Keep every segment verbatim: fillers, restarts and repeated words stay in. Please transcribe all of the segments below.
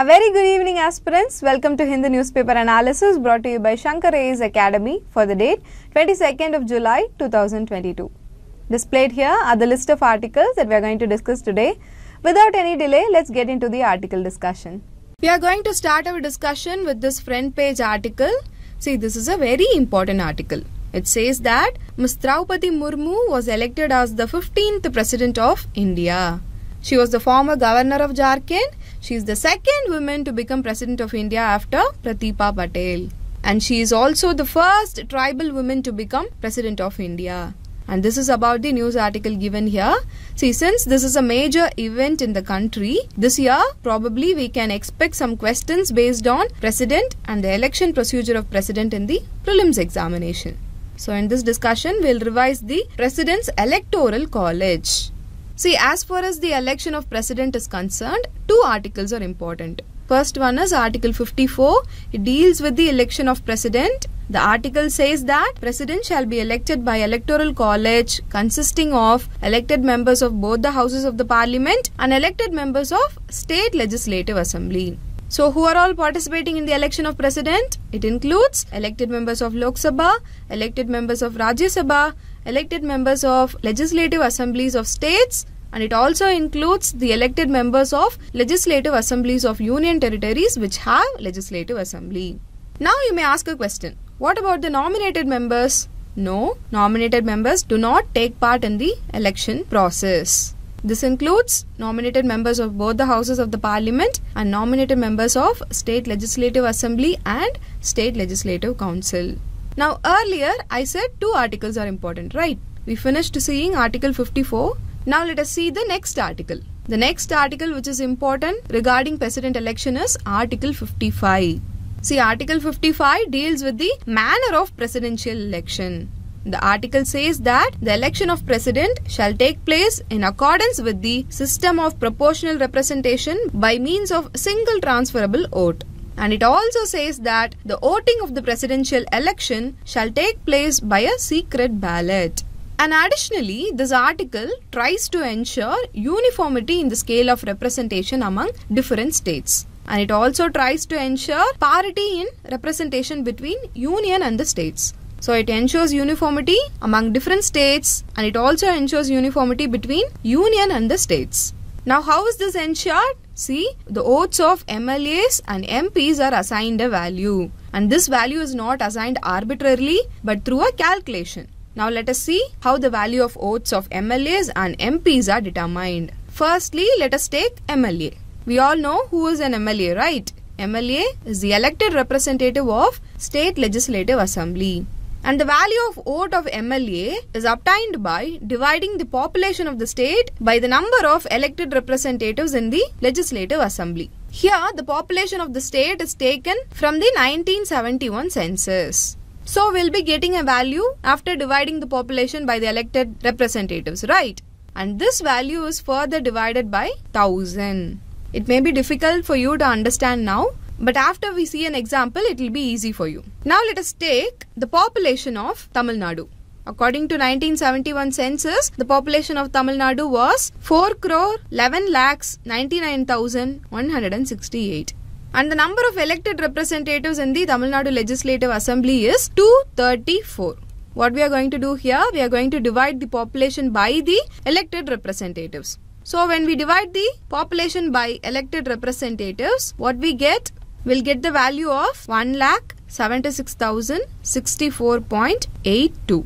A very good evening, aspirants. Welcome to Hindi Newspaper Analysis, brought to you by Shankar I A S Academy for the date twenty-second of July two thousand twenty-two. Displayed here are the list of articles that we are going to discuss today. Without any delay, let's get into the article discussion. We are going to start our discussion with this front page article. See, this is a very important article. It says that Miz Droupadi Murmu was elected as the fifteenth President of India. She was the former Governor of Jharkhand. She is the second woman to become President of India after Pratibha Patil. And she is also the first tribal woman to become President of India. And this is about the news article given here. See, since this is a major event in the country, this year probably we can expect some questions based on President and the election procedure of President in the prelims examination. So in this discussion, we'll revise the President's Electoral College. See, as far as the election of President is concerned, two articles are important. First one is Article fifty-four. It deals with the election of President. The article says that President shall be elected by Electoral College consisting of elected members of both the houses of the Parliament and elected members of State Legislative Assembly. So, who are all participating in the election of President? It includes elected members of Lok Sabha, elected members of Rajya Sabha, elected members of Legislative Assemblies of States, and it also includes the elected members of Legislative Assemblies of Union Territories which have Legislative Assembly. Now, you may ask a question. What about the nominated members? No, nominated members do not take part in the election process. This includes nominated members of both the houses of the Parliament and nominated members of State Legislative Assembly and State Legislative Council. Now, earlier I said two articles are important, right? We finished seeing Article fifty-four. Now, let us see the next article. The next article which is important regarding President election is Article fifty-five. See, Article fifty-five deals with the manner of presidential election. The article says that the election of President shall take place in accordance with the system of proportional representation by means of single transferable vote. And it also says that the voting of the presidential election shall take place by a secret ballot. And additionally, this article tries to ensure uniformity in the scale of representation among different states. And it also tries to ensure parity in representation between union and the states. So, it ensures uniformity among different states and it also ensures uniformity between union and the states. Now, how is this ensured? See, the votes of M L As and M Ps are assigned a value, and this value is not assigned arbitrarily but through a calculation. Now, let us see how the value of votes of M L As and M Ps are determined. Firstly, let us take M L A. We all know who is an M L A, right? M L A is the elected representative of State Legislative Assembly. And the value of vote of M L A is obtained by dividing the population of the state by the number of elected representatives in the Legislative Assembly. Here, the population of the state is taken from the nineteen seventy-one census. So, we'll be getting a value after dividing the population by the elected representatives, right? And this value is further divided by one thousand. It may be difficult for you to understand now, but after we see an example, it will be easy for you. Now, let us take the population of Tamil Nadu. According to nineteen seventy-one census, the population of Tamil Nadu was four crore eleven lakhs ninety-nine thousand one hundred sixty-eight. And the number of elected representatives in the Tamil Nadu Legislative Assembly is two hundred thirty-four. What we are going to do here, we are going to divide the population by the elected representatives. So, when we divide the population by elected representatives, what we get? We'll get the value of one lakh seventy-six thousand sixty-four point eight two.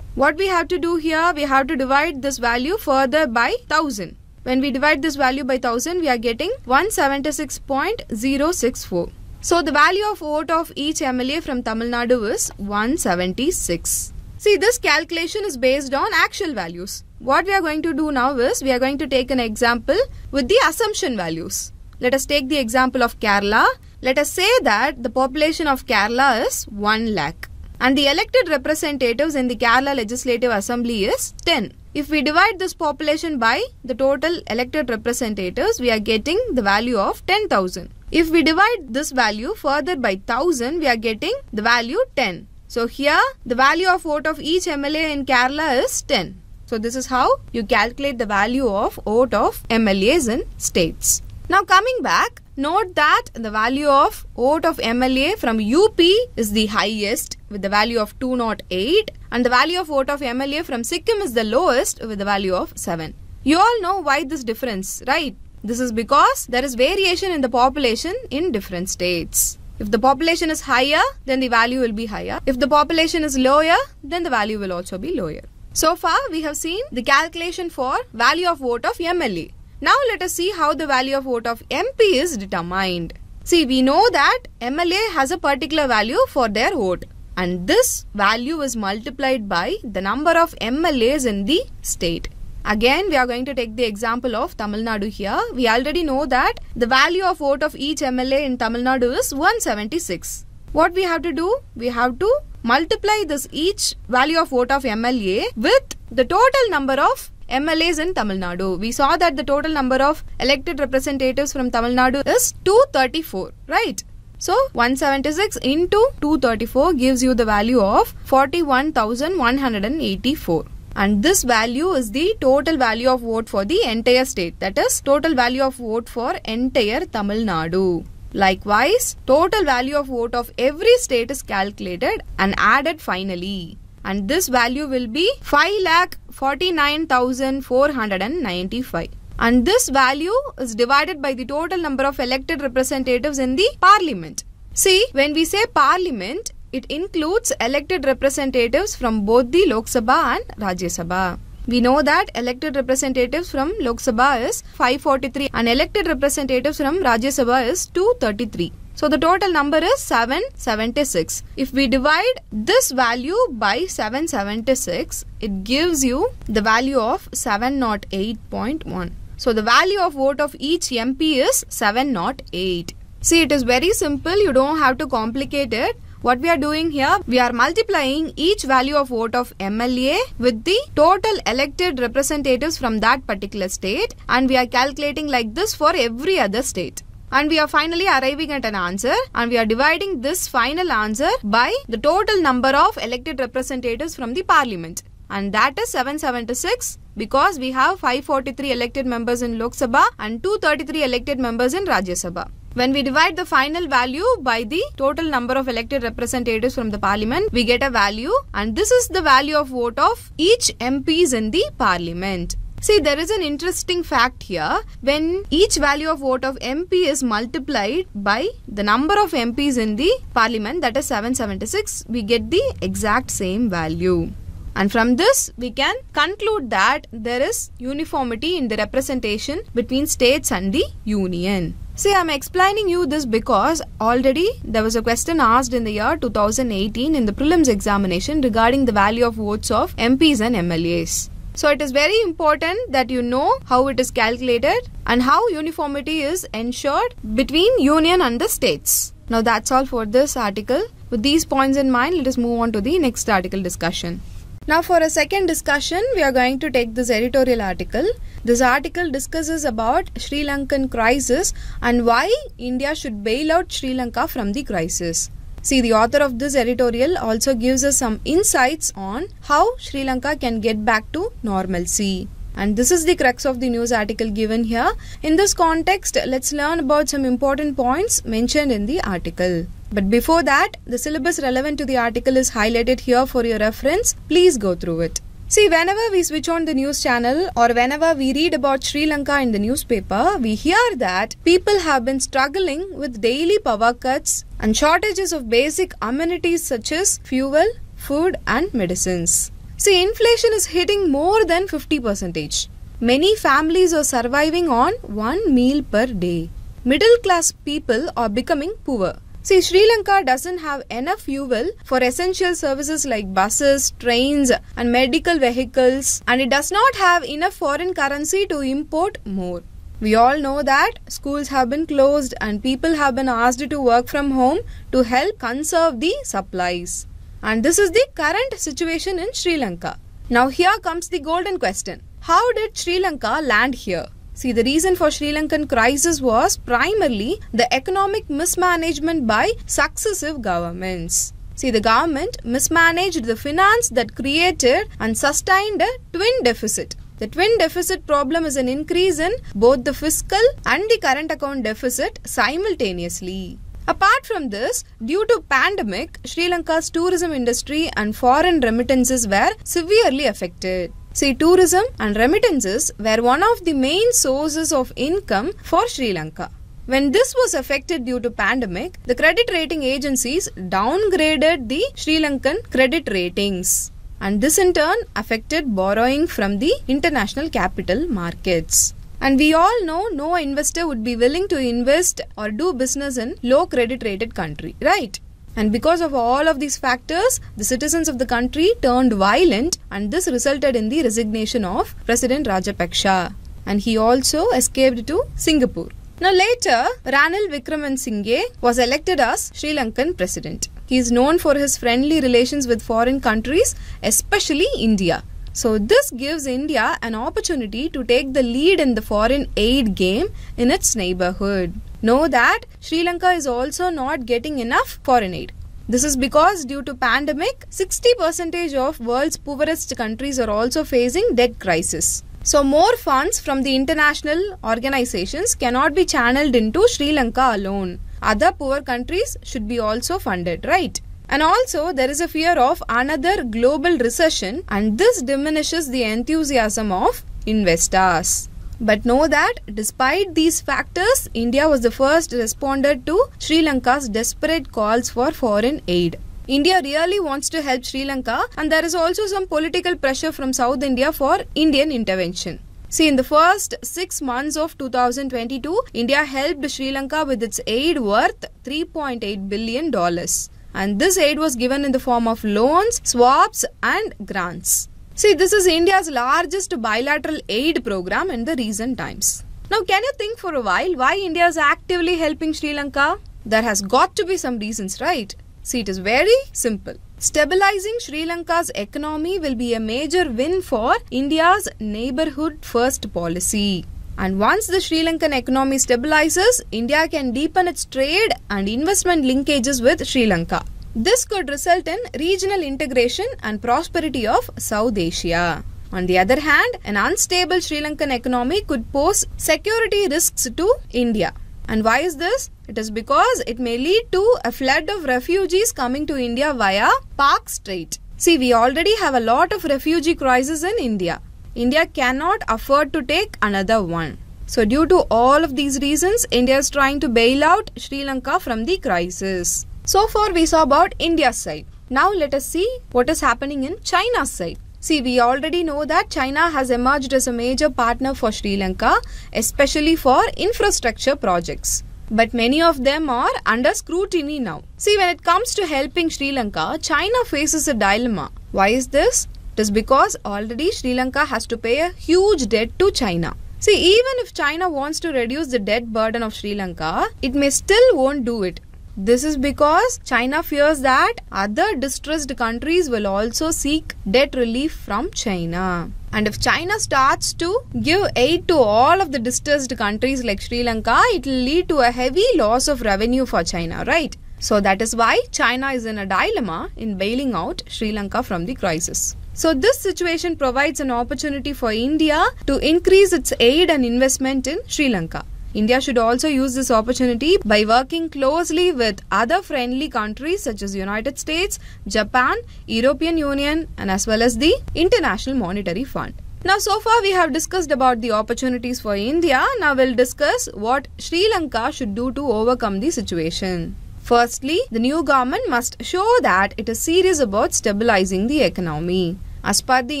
What we have to do here, we have to divide this value further by one thousand. When we divide this value by one thousand, we are getting one hundred seventy-six point zero six four. So, the value of vote of each M L A from Tamil Nadu is one hundred seventy-six. See, this calculation is based on actual values. What we are going to do now is, we are going to take an example with the assumption values. Let us take the example of Kerala. Let us say that the population of Kerala is one lakh. And the elected representatives in the Kerala Legislative Assembly is ten. If we divide this population by the total elected representatives, we are getting the value of ten thousand. If we divide this value further by one thousand, we are getting the value ten. So, here the value of vote of each M L A in Kerala is ten. So, this is how you calculate the value of vote of M L As in states. Now coming back, note that the value of vote of M L A from U P is the highest with the value of two hundred eight and the value of vote of M L A from Sikkim is the lowest with the value of seven. You all know why this difference, right? This is because there is variation in the population in different states. If the population is higher, then the value will be higher. If the population is lower, then the value will also be lower. So far, we have seen the calculation for value of vote of M L A. Now let us see how the value of vote of M P is determined. See, we know that M L A has a particular value for their vote. And this value is multiplied by the number of M L As in the state. Again, we are going to take the example of Tamil Nadu here. We already know that the value of vote of each M L A in Tamil Nadu is one hundred seventy-six. What we have to do? We have to multiply this each value of vote of M L A with the total number of M L As in Tamil Nadu. We saw that the total number of elected representatives from Tamil Nadu is two hundred thirty-four, right? So, one hundred seventy-six into two hundred thirty-four gives you the value of forty-one thousand one hundred eighty-four. And this value is the total value of vote for the entire state. That is, total value of vote for entire Tamil Nadu. Likewise, total value of vote of every state is calculated and added finally. And this value will be five lakh forty-nine thousand four hundred ninety-five. And this value is divided by the total number of elected representatives in the parliament. See, when we say parliament, it includes elected representatives from both the Lok Sabha and Rajya Sabha. We know that elected representatives from Lok Sabha is five hundred forty-three and elected representatives from Rajya Sabha is two hundred thirty-three. So the total number is seven hundred seventy-six. If we divide this value by seven hundred seventy-six, it gives you the value of seven hundred eight point one. So the value of vote of each M P is seven hundred eight. See, it is very simple. You don't have to complicate it. What we are doing here, we are multiplying each value of vote of M L A with the total elected representatives from that particular state and we are calculating like this for every other state. And we are finally arriving at an answer and we are dividing this final answer by the total number of elected representatives from the parliament. And that is seven hundred seventy-six because we have five hundred forty-three elected members in Lok Sabha and two hundred thirty-three elected members in Rajya Sabha. When we divide the final value by the total number of elected representatives from the parliament, we get a value and this is the value of vote of each M Ps in the parliament. See, there is an interesting fact here. When each value of vote of M P is multiplied by the number of M Ps in the parliament, that is seven hundred seventy-six, we get the exact same value. And from this, we can conclude that there is uniformity in the representation between states and the union. See, I am explaining you this because already there was a question asked in the year two thousand eighteen in the prelims examination regarding the value of votes of M Ps and M L As. So, it is very important that you know how it is calculated and how uniformity is ensured between union and the states. Now, that's all for this article. With these points in mind, let us move on to the next article discussion. Now for a second discussion, we are going to take this editorial article. This article discusses about Sri Lankan crisis and why India should bail out Sri Lanka from the crisis. See, the author of this editorial also gives us some insights on how Sri Lanka can get back to normalcy. And this is the crux of the news article given here. In this context, let's learn about some important points mentioned in the article. But before that, the syllabus relevant to the article is highlighted here for your reference. Please go through it. See, whenever we switch on the news channel or whenever we read about Sri Lanka in the newspaper, we hear that people have been struggling with daily power cuts and shortages of basic amenities such as fuel, food and medicines. See, inflation is hitting more than fifty percent. Many families are surviving on one meal per day. Middle class people are becoming poor. See, Sri Lanka doesn't have enough fuel for essential services like buses, trains and medical vehicles and it does not have enough foreign currency to import more. We all know that schools have been closed and people have been asked to work from home to help conserve the supplies. And this is the current situation in Sri Lanka. Now here comes the golden question. How did Sri Lanka land here? See, the reason for Sri Lankan crisis was primarily the economic mismanagement by successive governments. See, the government mismanaged the finance that created and sustained a twin deficit. The twin deficit problem is an increase in both the fiscal and the current account deficit simultaneously. Apart from this, due to pandemic, Sri Lanka's tourism industry and foreign remittances were severely affected. See, tourism and remittances were one of the main sources of income for Sri Lanka. When this was affected due to pandemic, the credit rating agencies downgraded the Sri Lankan credit ratings. And this in turn affected borrowing from the international capital markets. And we all know no investor would be willing to invest or do business in low credit rated country, right? And because of all of these factors, the citizens of the country turned violent, and this resulted in the resignation of President Rajapaksa. And he also escaped to Singapore. Now later, Ranil Wickremesinghe was elected as Sri Lankan president. He is known for his friendly relations with foreign countries, especially India. So this gives India an opportunity to take the lead in the foreign aid game in its neighborhood. Know that Sri Lanka is also not getting enough foreign aid. This is because due to pandemic, sixty percent of world's poorest countries are also facing debt crisis. So more funds from the international organizations cannot be channeled into Sri Lanka alone. Other poor countries should be also funded, right? And also, there is a fear of another global recession, and this diminishes the enthusiasm of investors. But know that despite these factors, India was the first responded to Sri Lanka's desperate calls for foreign aid. India really wants to help Sri Lanka, and there is also some political pressure from South India for Indian intervention. See, in the first six months of two thousand twenty-two, India helped Sri Lanka with its aid worth three point eight billion dollars. And this aid was given in the form of loans, swaps and grants. See, this is India's largest bilateral aid program in the recent times. Now, can you think for a while why India is actively helping Sri Lanka? There has got to be some reasons, right? See, it is very simple. Stabilizing Sri Lanka's economy will be a major win for India's neighborhood first policy. And once the Sri Lankan economy stabilizes, India can deepen its trade and investment linkages with Sri Lanka. This could result in regional integration and prosperity of South Asia. On the other hand, an unstable Sri Lankan economy could pose security risks to India. And why is this? It is because it may lead to a flood of refugees coming to India via Pak Strait. See, we already have a lot of refugee crisis in India. India cannot afford to take another one. So due to all of these reasons, India is trying to bail out Sri Lanka from the crisis. So far we saw about India's side. Now let us see what is happening in China's side. See, we already know that China has emerged as a major partner for Sri Lanka, especially for infrastructure projects. But many of them are under scrutiny now. See, when it comes to helping Sri Lanka, China faces a dilemma. Why is this? It is because already Sri Lanka has to pay a huge debt to China. See, even if China wants to reduce the debt burden of Sri Lanka, it may still won't do it. This is because China fears that other distressed countries will also seek debt relief from China. And if China starts to give aid to all of the distressed countries like Sri Lanka, it will lead to a heavy loss of revenue for China, right? So that is why China is in a dilemma in bailing out Sri Lanka from the crisis. So this situation provides an opportunity for India to increase its aid and investment in Sri Lanka. India should also use this opportunity by working closely with other friendly countries such as United States, Japan, European Union, and as well as the International Monetary Fund. Now, so far we have discussed about the opportunities for India. Now we'll discuss what Sri Lanka should do to overcome the situation. Firstly, the new government must show that it is serious about stabilizing the economy. As per the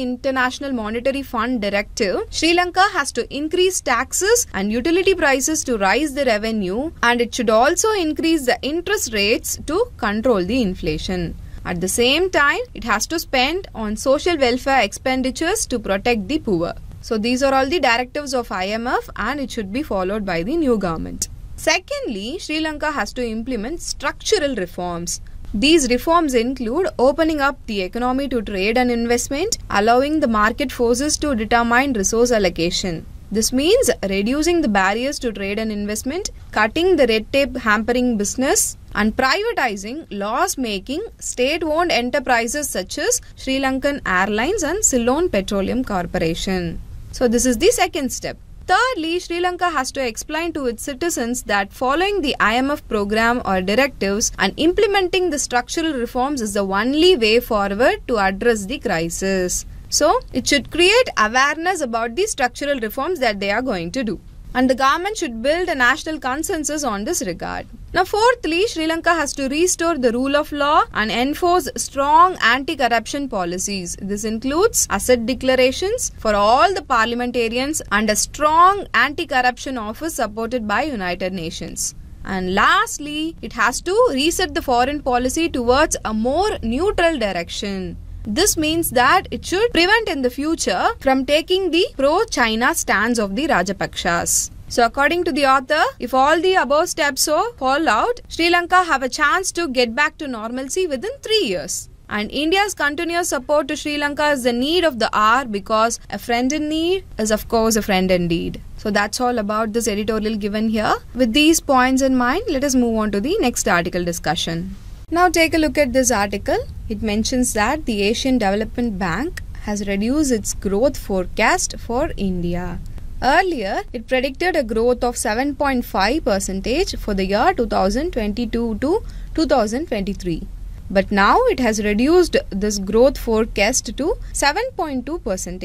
International Monetary Fund directive, Sri Lanka has to increase taxes and utility prices to raise the revenue, and it should also increase the interest rates to control the inflation. At the same time, it has to spend on social welfare expenditures to protect the poor. So these are all the directives of I M F, and it should be followed by the new government. Secondly, Sri Lanka has to implement structural reforms. These reforms include opening up the economy to trade and investment, allowing the market forces to determine resource allocation. This means reducing the barriers to trade and investment, cutting the red tape hampering business, and privatizing loss-making state-owned enterprises such as Sri Lankan Airlines and Ceylon Petroleum Corporation. So this is the second step. Thirdly, Sri Lanka has to explain to its citizens that following the I M F program or directives and implementing the structural reforms is the only way forward to address the crisis. So, it should create awareness about the structural reforms that they are going to do. And the government should build a national consensus on this regard. Now, fourthly, Sri Lanka has to restore the rule of law and enforce strong anti-corruption policies. This includes asset declarations for all the parliamentarians and a strong anti-corruption office supported by United Nations. And lastly, it has to reset the foreign policy towards a more neutral direction. This means that it should prevent in the future from taking the pro-China stance of the Rajapakshas. So according to the author, if all the above steps are followed out, Sri Lanka have a chance to get back to normalcy within three years. And India's continuous support to Sri Lanka is the need of the hour, because a friend in need is of course a friend indeed. So that's all about this editorial given here. With these points in mind, let us move on to the next article discussion. Now take a look at this article. It mentions that the Asian Development Bank has reduced its growth forecast for India. Earlier, it predicted a growth of seven point five percent for the year two thousand twenty-two to two thousand twenty-three. But now it has reduced this growth forecast to seven point two percent.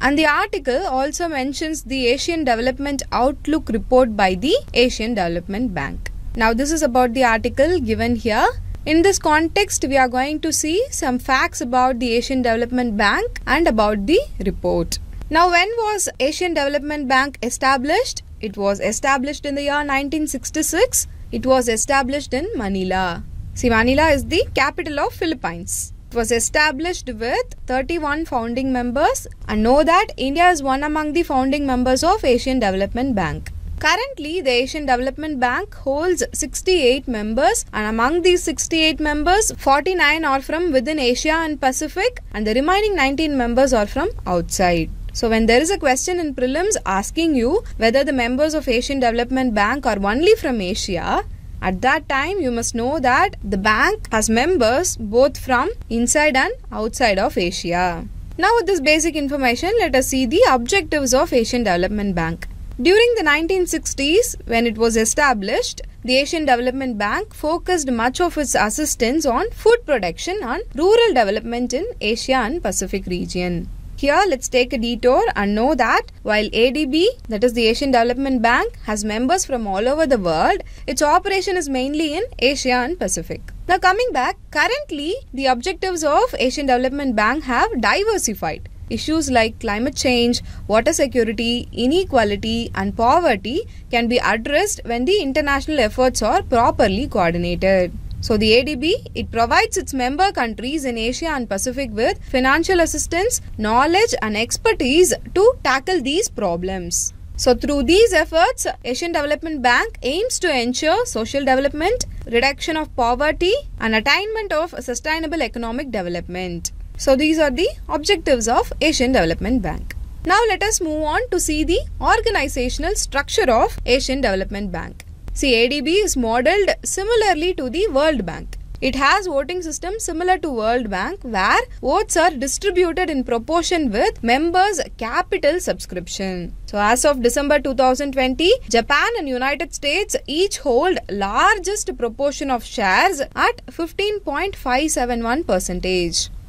And the article also mentions the Asian Development Outlook report by the Asian Development Bank. Now this is about the article given here. In this context, we are going to see some facts about the Asian Development Bank and about the report. Now when was Asian Development Bank established? It was established in the year nineteen sixty-six. It was established in Manila. See, Manila is the capital of Philippines. It was established with thirty-one founding members, and know that India is one among the founding members of Asian Development Bank. Currently, the Asian Development Bank holds sixty-eight members, and among these sixty-eight members, forty-nine are from within Asia and Pacific, and the remaining nineteen members are from outside. So when there is a question in prelims asking you whether the members of Asian Development Bank are only from Asia, at that time you must know that the bank has members both from inside and outside of Asia. Now with this basic information, let us see the objectives of Asian Development Bank. During the nineteen sixties, when it was established, the Asian Development Bank focused much of its assistance on food production and rural development in Asia and Pacific region. Here, let's take a detour and know that while A D B, that is the Asian Development Bank, has members from all over the world, its operation is mainly in Asia and Pacific. Now coming back, currently the objectives of Asian Development Bank have diversified. Issues like climate change, water security, inequality and poverty can be addressed when the international efforts are properly coordinated. So the A D B, it provides its member countries in Asia and Pacific with financial assistance, knowledge and expertise to tackle these problems. So through these efforts, Asian Development Bank aims to ensure social development, reduction of poverty and attainment of sustainable economic development. So these are the objectives of Asian Development Bank. Now let us move on to see the organizational structure of Asian Development Bank. See, A D B is modeled similarly to the World Bank. It has voting system similar to World Bank, where votes are distributed in proportion with members' capital subscription. So as of December two thousand twenty, Japan and United States each hold largest proportion of shares at fifteen point five seven one percent.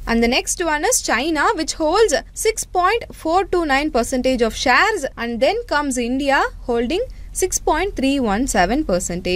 And the next one is China, which holds six point four two nine percent of shares, and then comes India holding six point three one seven percent.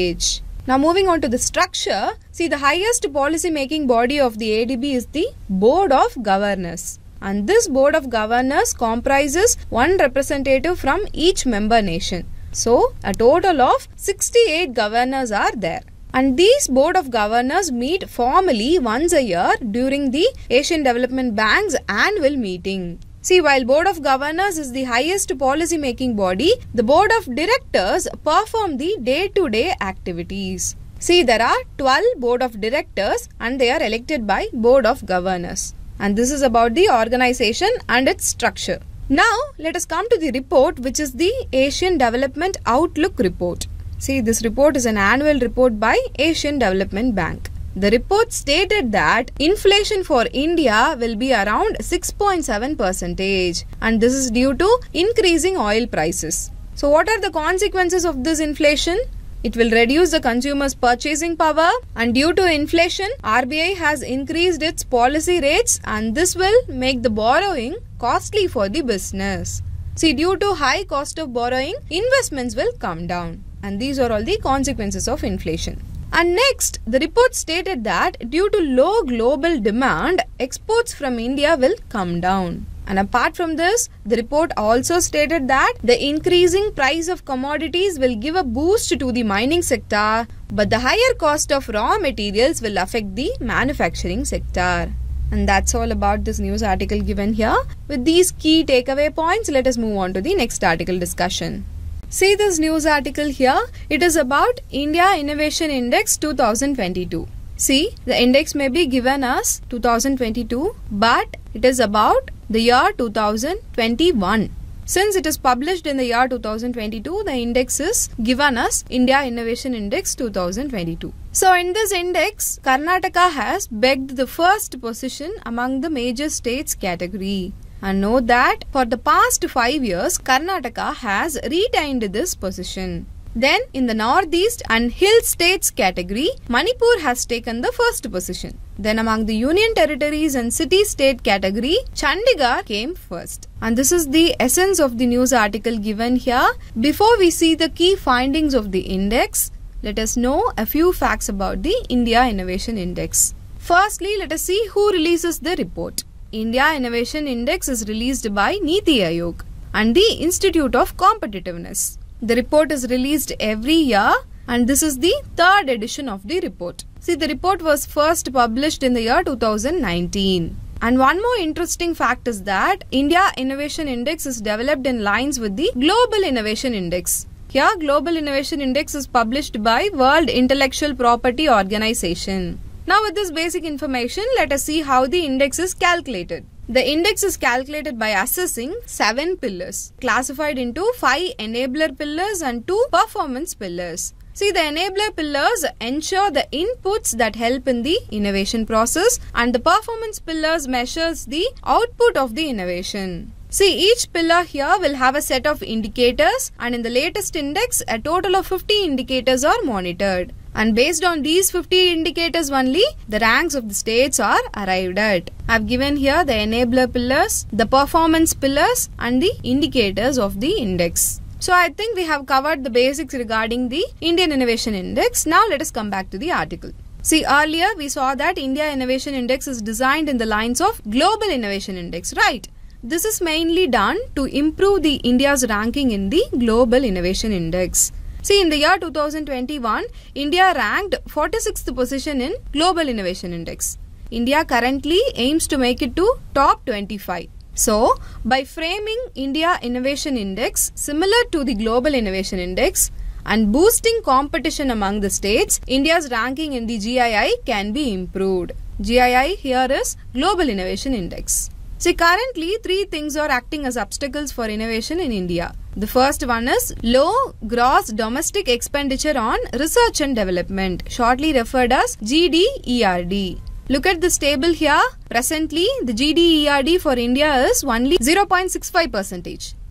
Now moving on to the structure, see, the highest policy making body of the A D B is the Board of Governors, and this Board of Governors comprises one representative from each member nation. So a total of sixty-eight governors are there. And these Board of Governors meet formally once a year during the Asian Development Bank's annual meeting. See, while Board of Governors is the highest policy making body, the Board of Directors perform the day-to-day activities. See, there are twelve Board of Directors and they are elected by Board of Governors. And this is about the organization and its structure. Now, let us come to the report, which is the Asian Development Outlook report. See, this report is an annual report by Asian Development Bank. The report stated that inflation for India will be around six point seven percent and this is due to increasing oil prices. So what are the consequences of this inflation? It will reduce the consumer's purchasing power, and due to inflation, R B I has increased its policy rates, and this will make the borrowing costly for the business. See, due to high cost of borrowing, investments will come down. And these are all the consequences of inflation. And next, the report stated that due to low global demand, exports from India will come down. And apart from this, the report also stated that the increasing price of commodities will give a boost to the mining sector, but the higher cost of raw materials will affect the manufacturing sector. And that's all about this news article given here. With these key takeaway points, let us move on to the next article discussion. See this news article here. It is about India Innovation Index two thousand twenty-two. See, the index may be given as two thousand twenty-two, but it is about the year two thousand twenty-one. Since it is published in the year two thousand twenty-two, the index is given as India Innovation Index two thousand twenty-two. So in this index, Karnataka has begged the first position among the major states category. And know that for the past five years, Karnataka has retained this position. Then in the northeast and hill states category, Manipur has taken the first position. Then among the union territories and city state category, Chandigarh came first. And this is the essence of the news article given here. Before we see the key findings of the index, let us know a few facts about the India Innovation Index. Firstly, let us see who releases the report. India Innovation Index is released by Niti Aayog and the Institute of Competitiveness. The report is released every year and this is the third edition of the report. See, the report was first published in the year two thousand nineteen. And one more interesting fact is that India Innovation Index is developed in lines with the Global Innovation Index. Here, Global Innovation Index is published by World Intellectual Property Organization. Now, with this basic information, let us see how the index is calculated. The index is calculated by assessing seven pillars, classified into five enabler pillars and two performance pillars. See, the enabler pillars ensure the inputs that help in the innovation process, and the performance pillars measures the output of the innovation. See, each pillar here will have a set of indicators, and in the latest index, a total of fifty indicators are monitored. And based on these fifty indicators only, the ranks of the states are arrived at. I have given here the enabler pillars, the performance pillars and the indicators of the index. So I think we have covered the basics regarding the Indian Innovation Index. Now let us come back to the article. See, earlier we saw that India Innovation Index is designed in the lines of Global Innovation Index, right? This is mainly done to improve the India's ranking in the Global Innovation Index. See, in the year two thousand twenty-one, India ranked forty-sixth position in Global Innovation Index. India currently aims to make it to top twenty-five. So, by framing India Innovation Index similar to the Global Innovation Index and boosting competition among the states, India's ranking in the G I I can be improved. G I I here is Global Innovation Index. See, currently three things are acting as obstacles for innovation in India. The first one is low gross domestic expenditure on research and development, shortly referred as G D E R D. Look at this table here. Presently, the G D E R D for India is only zero point six five percent.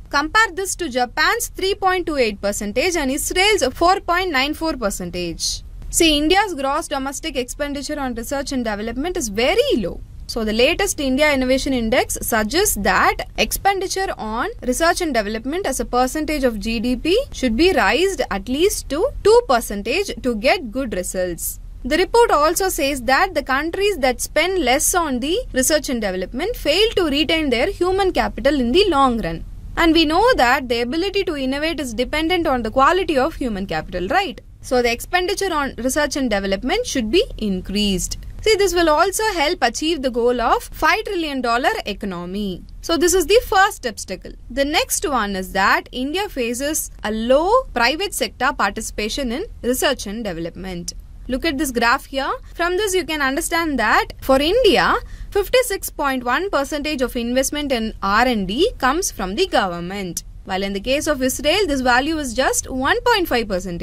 Compare this to Japan's three point two eight percent and Israel's four point nine four percent. See, India's gross domestic expenditure on research and development is very low. So, the latest India Innovation Index suggests that expenditure on research and development as a percentage of G D P should be raised at least to two percent to get good results. The report also says that the countries that spend less on the research and development fail to retain their human capital in the long run. And we know that the ability to innovate is dependent on the quality of human capital, right? So, the expenditure on research and development should be increased. See, this will also help achieve the goal of five trillion dollar economy. So, this is the first obstacle. The next one is that India faces a low private sector participation in research and development. Look at this graph here. From this, you can understand that for India, fifty-six point one percent of investment in R and D comes from the government. While in the case of Israel, this value is just one point five percent.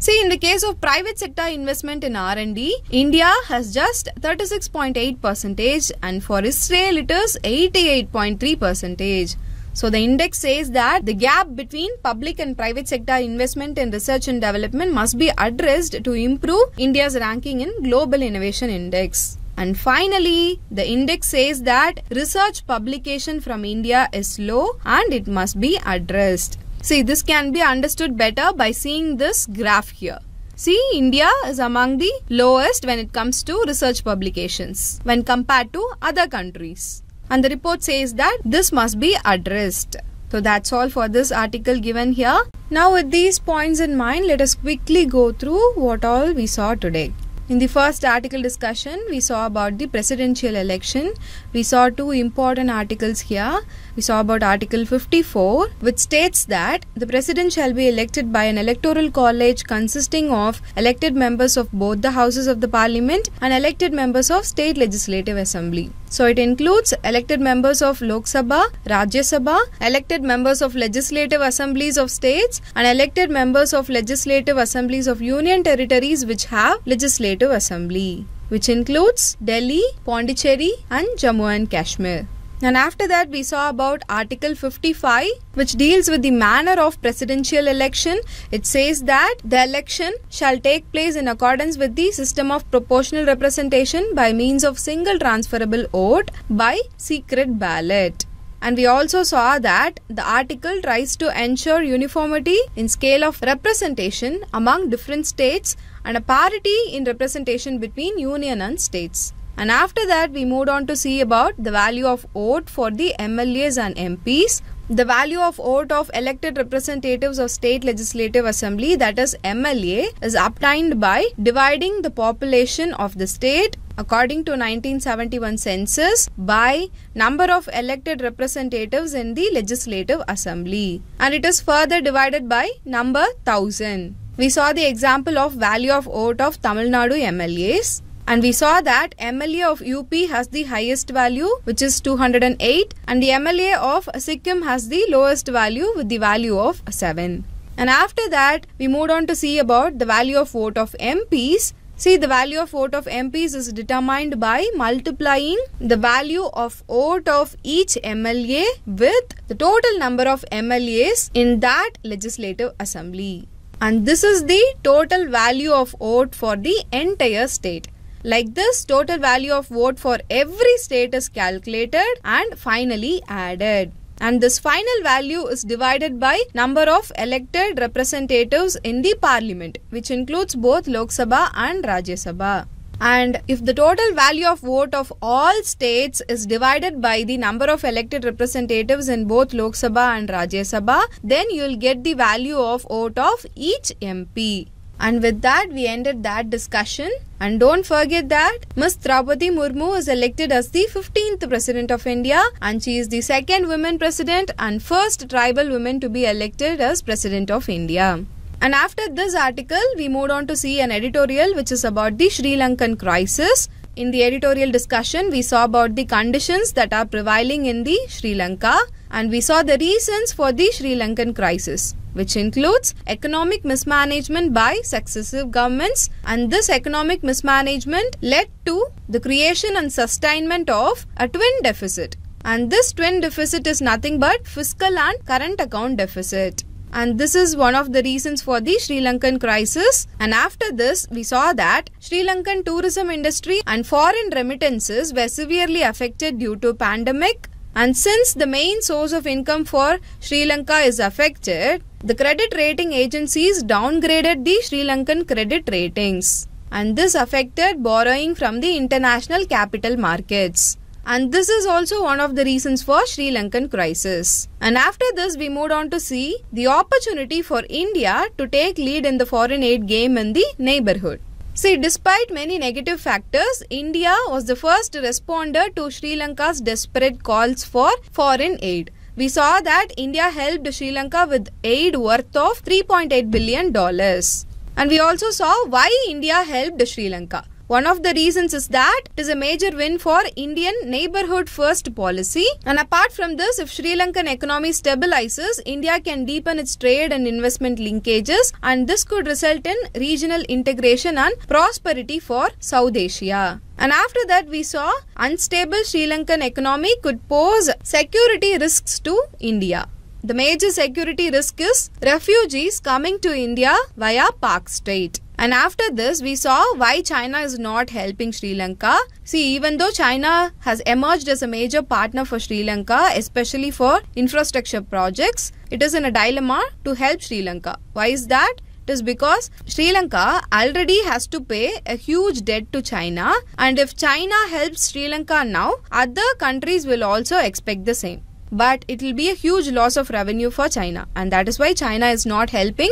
See, in the case of private sector investment in R and D, India has just thirty-six point eight percent and for Israel it is eighty-eight point three percent. So the index says that the gap between public and private sector investment in research and development must be addressed to improve India's ranking in Global Innovation Index. And finally, the index says that research publication from India is low and it must be addressed. See, this can be understood better by seeing this graph here. See, India is among the lowest when it comes to research publications when compared to other countries. And the report says that this must be addressed. So that's all for this article given here. Now with these points in mind, let us quickly go through what all we saw today. In the first article discussion, we saw about the presidential election. We saw two important articles here. We saw about Article fifty-four, which states that the president shall be elected by an electoral college consisting of elected members of both the houses of the parliament and elected members of state legislative assembly. So it includes elected members of Lok Sabha, Rajya Sabha, elected members of legislative assemblies of states and elected members of legislative assemblies of union territories which have legislative assembly, which includes Delhi, Pondicherry and Jammu and Kashmir. And after that we saw about Article fifty-five, which deals with the manner of presidential election. It says that the election shall take place in accordance with the system of proportional representation by means of single transferable vote by secret ballot. And we also saw that the article tries to ensure uniformity in scale of representation among different states and a parity in representation between union and states. And after that, we moved on to see about the value of vote for the M L As and M Ps, the value of vote of elected representatives of state legislative assembly, that is M L A, is obtained by dividing the population of the state according to nineteen seventy-one census by number of elected representatives in the legislative assembly, and it is further divided by number thousand. We saw the example of value of vote of Tamil Nadu M L As. And we saw that M L A of U P has the highest value, which is two hundred eight, and the M L A of Sikkim has the lowest value with the value of seven. And after that, we moved on to see about the value of vote of M Ps. See, the value of vote of M Ps is determined by multiplying the value of vote of each M L A with the total number of M L As in that legislative assembly. And this is the total value of vote for the entire state. Like this, total value of vote for every state is calculated and finally added. And this final value is divided by number of elected representatives in the parliament, which includes both Lok Sabha and Rajya Sabha. And if the total value of vote of all states is divided by the number of elected representatives in both Lok Sabha and Rajya Sabha, then you will get the value of vote of each M P. And with that, we ended that discussion. And don't forget that Miss Droupadi Murmu is elected as the fifteenth President of India, and she is the second woman president and first tribal woman to be elected as President of India. And after this article, we moved on to see an editorial which is about the Sri Lankan crisis. In the editorial discussion, we saw about the conditions that are prevailing in the Sri Lanka, and we saw the reasons for the Sri Lankan crisis, which includes economic mismanagement by successive governments, and this economic mismanagement led to the creation and sustainment of a twin deficit, and this twin deficit is nothing but fiscal and current account deficit, and this is one of the reasons for the Sri Lankan crisis. And after this, we saw that Sri Lankan tourism industry and foreign remittances were severely affected due to pandemic, and since the main source of income for Sri Lanka is affected, the credit rating agencies downgraded the Sri Lankan credit ratings, and this affected borrowing from the international capital markets. And this is also one of the reasons for Sri Lankan crisis. And after this, we moved on to see the opportunity for India to take lead in the foreign aid game in the neighborhood. See, despite many negative factors, India was the first responder to Sri Lanka's desperate calls for foreign aid. We saw that India helped Sri Lanka with aid worth of three point eight billion dollars. And we also saw why India helped Sri Lanka. One of the reasons is that it is a major win for Indian neighborhood first policy. And apart from this, if Sri Lankan economy stabilizes, India can deepen its trade and investment linkages, and this could result in regional integration and prosperity for South Asia. And after that, we saw unstable Sri Lankan economy could pose security risks to India. The major security risk is refugees coming to India via Pak Strait. And after this, we saw why China is not helping Sri Lanka. See, even though China has emerged as a major partner for Sri Lanka, especially for infrastructure projects, it is in a dilemma to help Sri Lanka. Why is that? It is because Sri Lanka already has to pay a huge debt to China, and if China helps Sri Lanka now, other countries will also expect the same. But it will be a huge loss of revenue for China, and that is why China is not helping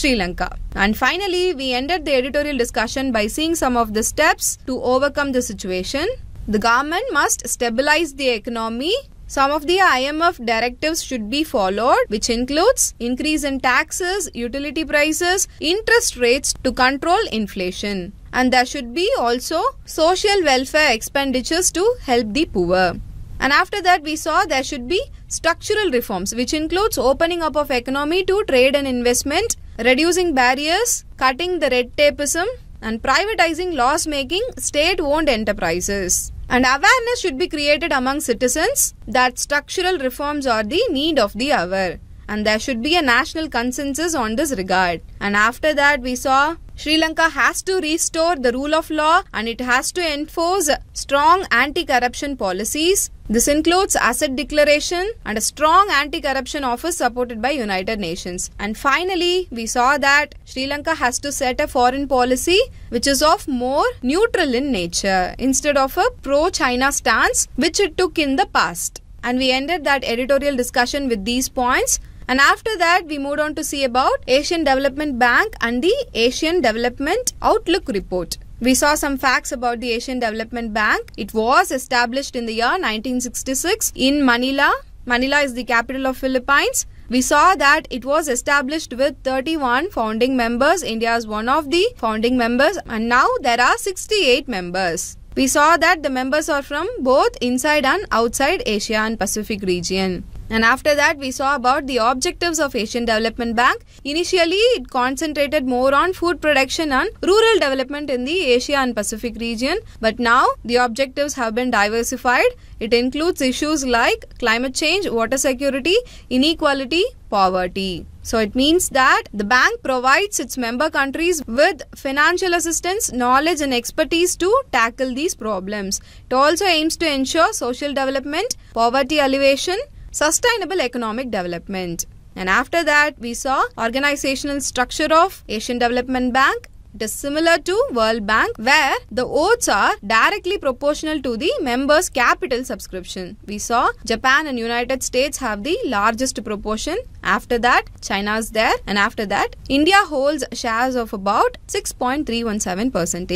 Sri Lanka. And finally, we ended the editorial discussion by seeing some of the steps to overcome the situation. The government must stabilize the economy. Some of the I M F directives should be followed, which includes increase in taxes, utility prices, interest rates to control inflation. And there should be also social welfare expenditures to help the poor. And after that, we saw there should be structural reforms, which includes opening up of economy to trade and investment, reducing barriers, cutting the red tapeism, and privatizing loss-making state-owned enterprises. And awareness should be created among citizens that structural reforms are the need of the hour. And there should be a national consensus on this regard. And after that, we saw Sri Lanka has to restore the rule of law, and it has to enforce strong anti-corruption policies. This includes asset declaration and a strong anti-corruption office supported by United Nations. And finally, we saw that Sri Lanka has to set a foreign policy which is of more neutral in nature instead of a pro-China stance which it took in the past. And we ended that editorial discussion with these points. And after that, we moved on to see about Asian Development Bank and the Asian Development Outlook report. We saw some facts about the Asian Development Bank. It was established in the year nineteen sixty-six in Manila. Manila is the capital of Philippines. We saw that it was established with thirty-one founding members. India is one of the founding members, and now there are sixty-eight members. We saw that the members are from both inside and outside Asia and Pacific region. And after that, we saw about the objectives of Asian Development Bank. Initially, it concentrated more on food production and rural development in the Asia and Pacific region. But now, the objectives have been diversified. It includes issues like climate change, water security, inequality, poverty. So it means that the bank provides its member countries with financial assistance, knowledge and expertise to tackle these problems. It also aims to ensure social development, poverty alleviation, sustainable economic development. And after that, we saw organizational structure of Asian Development Bank. It is similar to World Bank, where the oaths are directly proportional to the members' capital subscription. We saw Japan and United States have the largest proportion. After that, China is there, and after that, India holds shares of about six point three one seven percent.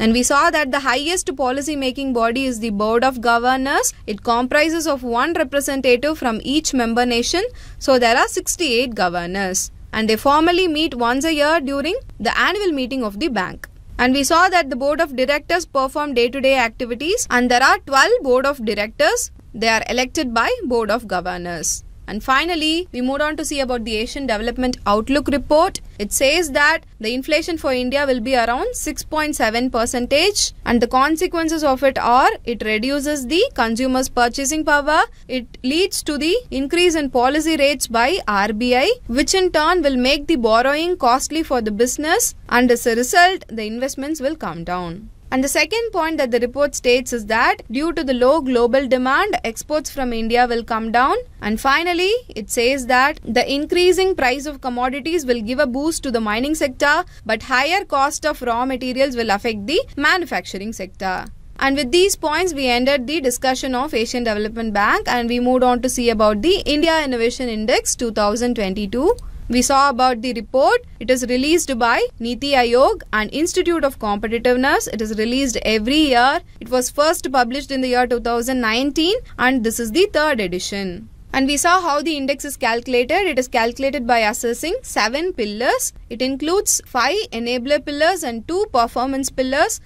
And we saw that the highest policy-making body is the Board of Governors. It comprises of one representative from each member nation. So there are sixty-eight governors. And they formally meet once a year during the annual meeting of the bank. And we saw that the Board of Directors perform day-to-day activities. And there are twelve Board of Directors. They are elected by Board of Governors. And finally, we moved on to see about the Asian Development Outlook report. It says that the inflation for India will be around six point seven percent, and the consequences of it are it reduces the consumer's purchasing power, it leads to the increase in policy rates by R B I, which in turn will make the borrowing costly for the business, and as a result, the investments will come down. And the second point that the report states is that due to the low global demand, exports from India will come down. And finally, it says that the increasing price of commodities will give a boost to the mining sector, but higher cost of raw materials will affect the manufacturing sector. And with these points, we ended the discussion of Asian Development Bank, and we moved on to see about the India Innovation Index two thousand twenty-two. We saw about the report. It is released by Niti Aayog and Institute of Competitiveness. It is released every year. It was first published in the year two thousand nineteen, and this is the third edition. And we saw how the index is calculated. It is calculated by assessing seven pillars. It includes five enabler pillars and two performance pillars.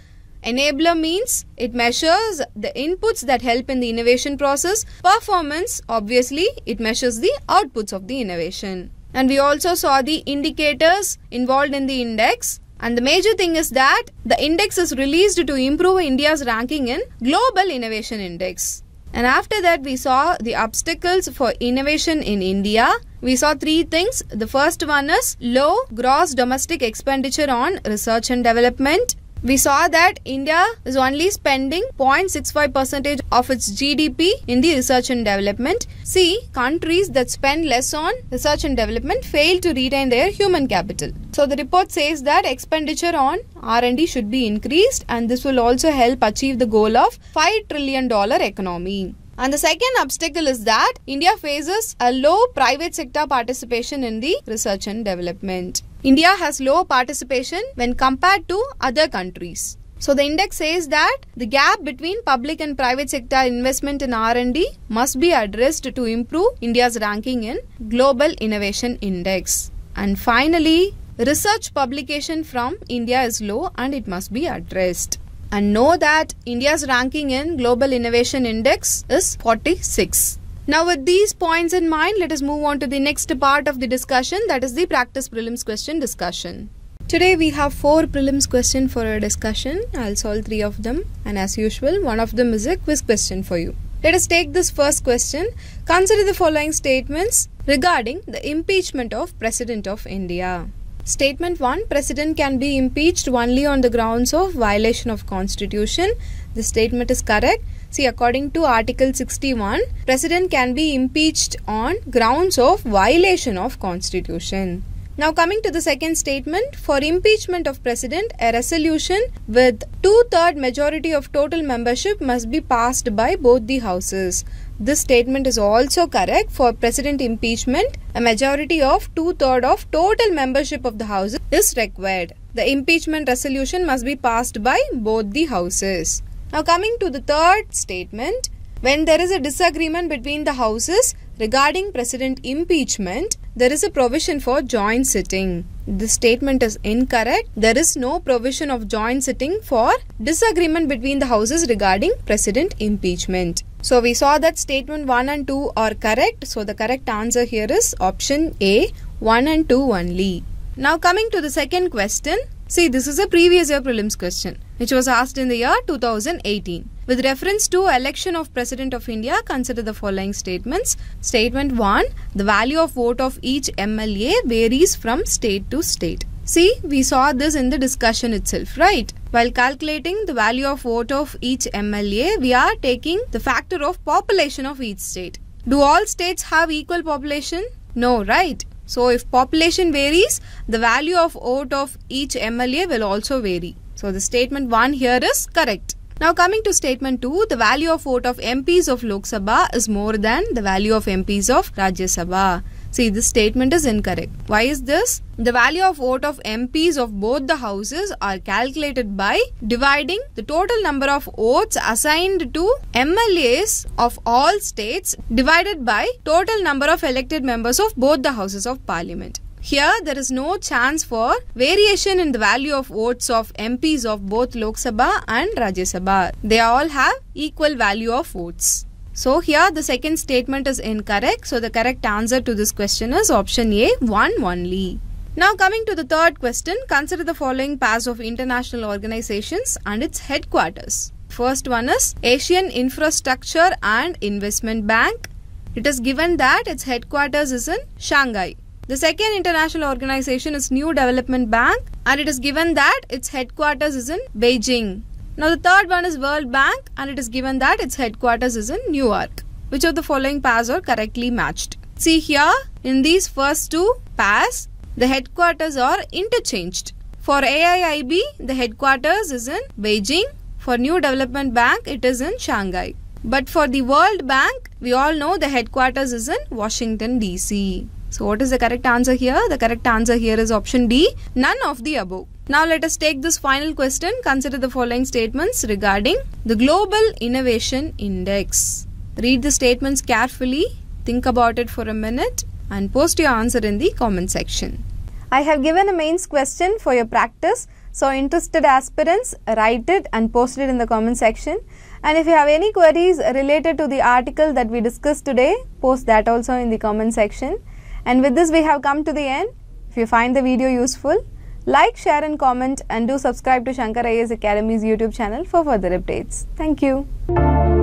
Enabler means it measures the inputs that help in the innovation process. Performance, obviously, it measures the outputs of the innovation. And we also saw the indicators involved in the index. And the major thing is that the index is released to improve India's ranking in Global Innovation Index. And after that, we saw the obstacles for innovation in India. We saw three things. The first one is low gross domestic expenditure on research and development. We saw that India is only spending zero point six five percent of its G D P in the research and development. See, countries that spend less on research and development fail to retain their human capital. So the report says that expenditure on R and D should be increased, and this will also help achieve the goal of five trillion dollar economy. And the second obstacle is that India faces a low private sector participation in the research and development. India has low participation when compared to other countries. So the index says that the gap between public and private sector investment in R and D must be addressed to improve India's ranking in Global Innovation Index. And finally, research publication from India is low and it must be addressed. And know that India's ranking in Global Innovation Index is forty-six. Now with these points in mind, let us move on to the next part of the discussion, that is the practice prelims question discussion. Today we have four prelims question for our discussion. I'll solve three of them, and as usual, one of them is a quiz question for you. Let us take this first question. Consider the following statements regarding the impeachment of President of India. Statement one. President can be impeached only on the grounds of violation of Constitution. This statement is correct. See, according to Article sixty-one, President can be impeached on grounds of violation of Constitution. Now coming to the second statement, for impeachment of President, a resolution with two-third majority of total membership must be passed by both the houses. This statement is also correct. For President impeachment, a majority of two-thirds of total membership of the houses is required. The impeachment resolution must be passed by both the houses. Now coming to the third statement, when there is a disagreement between the houses regarding President impeachment, there is a provision for joint sitting. This statement is incorrect. There is no provision of joint sitting for disagreement between the houses regarding President impeachment. So we saw that statement one and two are correct. So the correct answer here is option A, one and two only. Now coming to the second question. See, this is a previous year prelims question, which was asked in the year two thousand eighteen. With reference to election of President of India, consider the following statements. Statement one. The value of vote of each M L A varies from state to state. See, we saw this in the discussion itself, right? While calculating the value of vote of each M L A, we are taking the factor of population of each state. Do all states have equal population? No, right? So, if population varies, the value of vote of each M L A will also vary. So, the statement one here is correct. Now, coming to statement two, the value of vote of M Ps of Lok Sabha is more than the value of M Ps of Rajya Sabha. See, this statement is incorrect. Why is this? The value of vote of M Ps of both the houses are calculated by dividing the total number of votes assigned to M L As of all states divided by total number of elected members of both the houses of parliament. Here, there is no chance for variation in the value of votes of M Ps of both Lok Sabha and Rajya Sabha. They all have equal value of votes. So, here the second statement is incorrect. So, the correct answer to this question is option A, one only. Now, coming to the third question, consider the following pairs of international organizations and its headquarters. First one is Asian Infrastructure and Investment Bank. It is given that its headquarters is in Shanghai. The second international organization is New Development Bank, and it is given that its headquarters is in Beijing. Now the third one is World Bank, and it is given that its headquarters is in New York. Which of the following pairs are correctly matched? See, here in these first two pairs, the headquarters are interchanged. For A I I B, the headquarters is in Beijing. For New Development Bank, it is in Shanghai. But for the World Bank, we all know the headquarters is in Washington D C. So what is the correct answer here? The correct answer here is option D, none of the above. Now let us take this final question. Consider the following statements regarding the Global Innovation Index. Read the statements carefully, think about it for a minute, and post your answer in the comment section. I have given a mains question for your practice. So interested aspirants, write it and post it in the comment section. And if you have any queries related to the article that we discussed today, post that also in the comment section. And with this we have come to the end. If you find the video useful, like, share and comment, and do subscribe to Shankar I A S Academy's YouTube channel for further updates. Thank you.